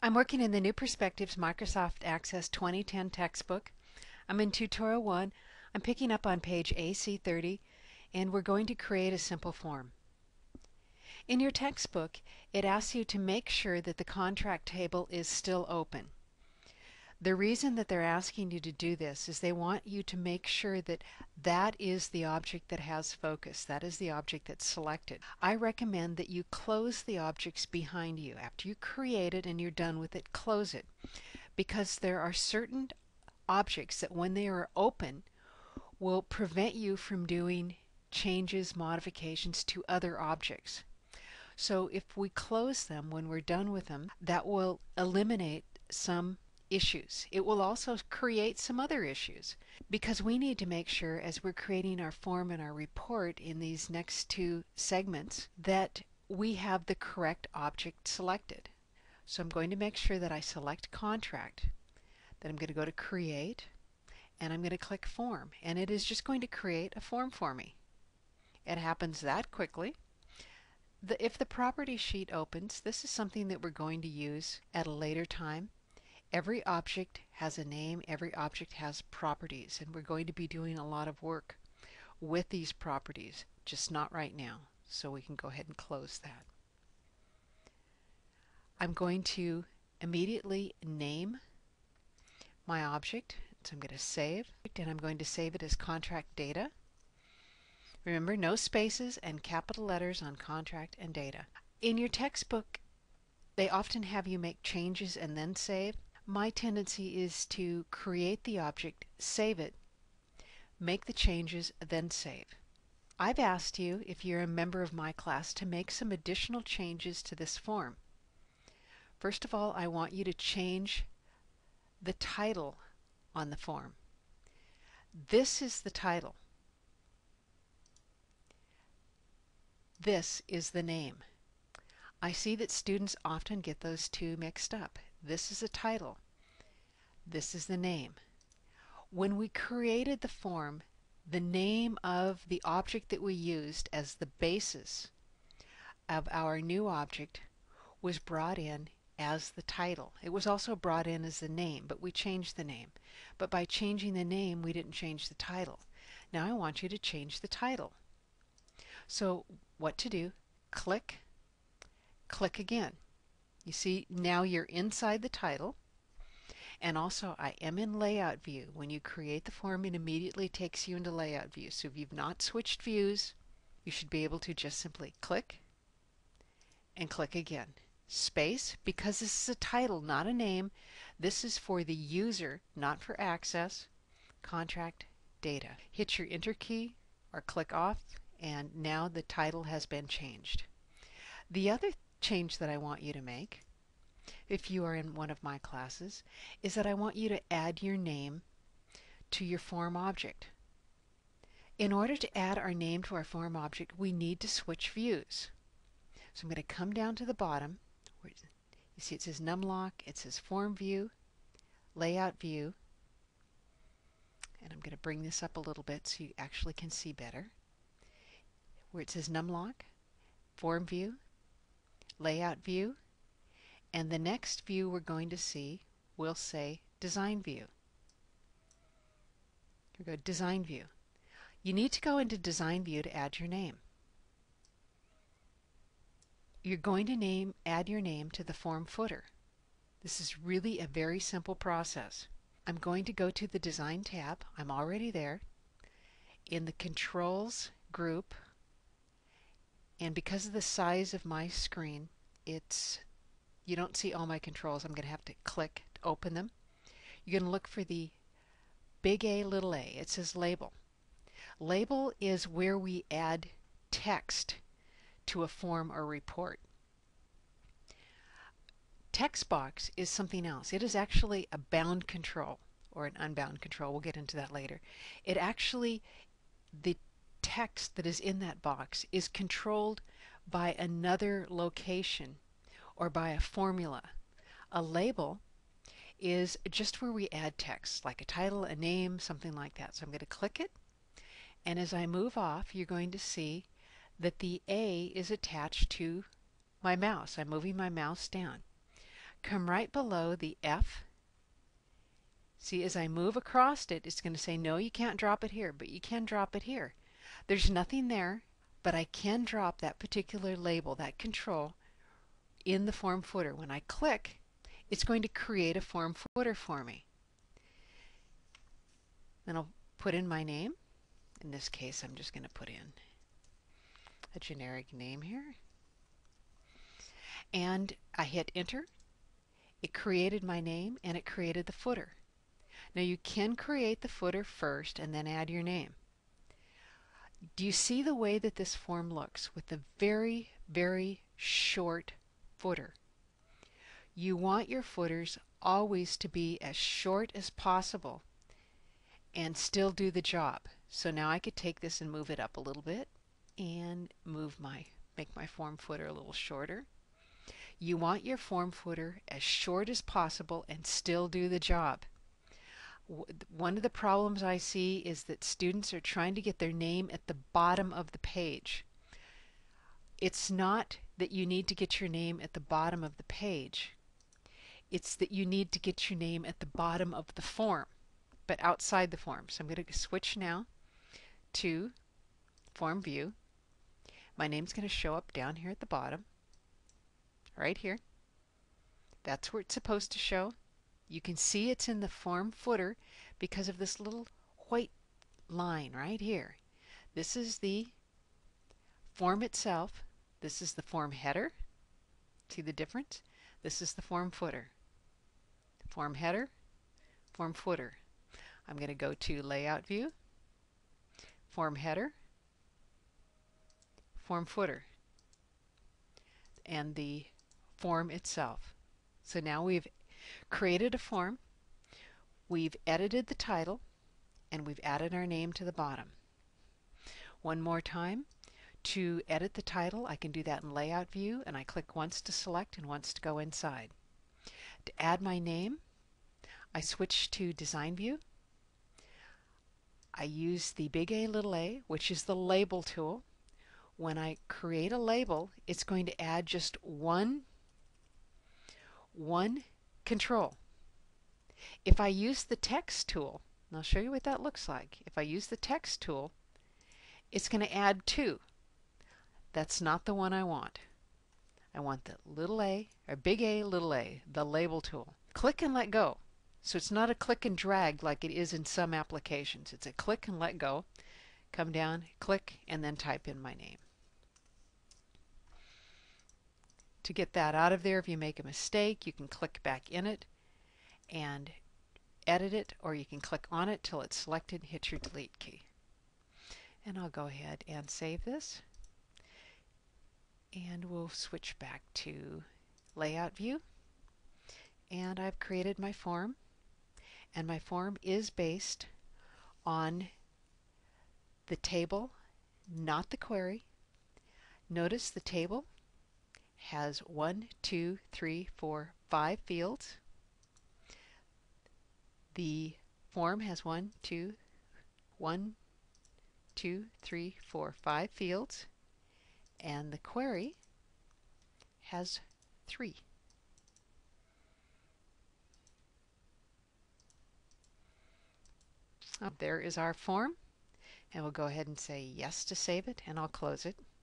I'm working in the New Perspectives Microsoft Access 2010 textbook. I'm in Tutorial 1. I'm picking up on page AC30, and we're going to create a simple form. In your textbook, it asks you to make sure that the contract table is still open. The reason that they're asking you to do this is they want you to make sure that that is the object that has focus. That is the object that's selected. I recommend that you close the objects behind you. After you create it and you're done with it, close it. Because there are certain objects that when they are open will prevent you from doing changes, modifications to other objects. So if we close them when we're done with them, that will eliminate some issues. It will also create some other issues, because we need to make sure as we're creating our form and our report in these next two segments that we have the correct object selected. So I'm going to make sure that I select contract, then I'm going to go to create, and I'm going to click form, and it is just going to create a form for me. It happens that quickly. If the property sheet opens, this is something that we're going to use at a later time. Every object has a name, every object has properties, and we're going to be doing a lot of work with these properties, just not right now. So we can go ahead and close that. I'm going to immediately name my object, so I'm going to save, and I'm going to save it as contract data. Remember, no spaces and capital letters on contract and data. In your textbook, they often have you make changes and then save. My tendency is to create the object, save it, make the changes, then save. I've asked you, if you're a member of my class, to make some additional changes to this form. First of all, I want you to change the title on the form. This is the title. This is the name. I see that students often get those two mixed up. This is the title. This is the name. When we created the form, the name of the object that we used as the basis of our new object was brought in as the title. It was also brought in as the name, but we changed the name. But by changing the name, we didn't change the title. Now I want you to change the title. So what to do? Click, click again. You see, now you're inside the title, and also I am in layout view. When you create the form, it immediately takes you into layout view. So if you've not switched views, you should be able to just simply click and click again. Space, because this is a title, not a name. This is for the user, not for access. Contract data. Hit your enter key or click off, and now the title has been changed. The other change that I want you to make, if you are in one of my classes, is that I want you to add your name to your form object. In order to add our name to our form object, we need to switch views. So I'm going to come down to the bottom. You see it says numlock, it says form view, layout view, and I'm going to bring this up a little bit so you actually can see better. Where it says numlock, form view, layout view, and the next view we're going to see will say design view. Here we go, design view. You need to go into design view to add your name. You're going to add your name to the form footer. This is really a very simple process. I'm going to go to the design tab. I'm already there. In the controls group, and because of the size of my screen, you don't see all my controls. I'm going to have to click to open them. You're going to look for the big A, little a. It says label. Label is where we add text to a form or report. Text box is something else. It is actually a bound control or an unbound control. We'll get into that later. It actually, the text that is in that box is controlled by another location or by a formula. A label is just where we add text, like a title, a name, something like that. So I'm going to click it, and as I move off, you're going to see that the A is attached to my mouse. I'm moving my mouse down. come right below the F. See, as I move across it, it's going to say, no, you can't drop it here, but you can drop it here. There's nothing there, but I can drop that particular label, that control, in the form footer. When I click, it's going to create a form footer for me. Then I'll put in my name. In this case, I'm just going to put in a generic name here. And I hit enter. It created my name and it created the footer. Now you can create the footer first and then add your name. Do you see the way that this form looks with the very, very short footer? You want your footers always to be as short as possible and still do the job. So now I could take this and move it up a little bit and make my form footer a little shorter. You want your form footer as short as possible and still do the job. One of the problems I see is that students are trying to get their name at the bottom of the page. It's not that you need to get your name at the bottom of the page. It's that you need to get your name at the bottom of the form, but outside the form. So I'm going to switch now to form view. My name's going to show up down here at the bottom. Right here. That's where it's supposed to show. You can see it's in the form footer because of this little white line right here. This is the form itself. This is the form header. See the difference? This is the form footer. Form header, form footer. I'm going to go to layout view, form header, form footer, and the form itself. So now we've created a form, we've edited the title, and we've added our name to the bottom. One more time, to edit the title, I can do that in layout view, and I click once to select and once to go inside. To add my name, I switch to design view. I use the big A, little a, which is the label tool. When I create a label, it's going to add just one control. If I use the text tool, and I'll show you what that looks like. If I use the text tool, it's going to add two. That's not the one I want. I want the little a, or big A, little a, the label tool. Click and let go. So it's not a click and drag like it is in some applications. It's a click and let go. Come down, click, and then type in my name. To get that out of there, if you make a mistake, you can click back in it and edit it, or you can click on it till it's selected, hit your delete key. And I'll go ahead and save this. And we'll switch back to layout view. And I've created my form. And my form is based on the table, not the query. Notice the table has 5 fields. The form has 5 fields, and the query has 3. There is our form, and we'll go ahead and say yes to save it, and I'll close it.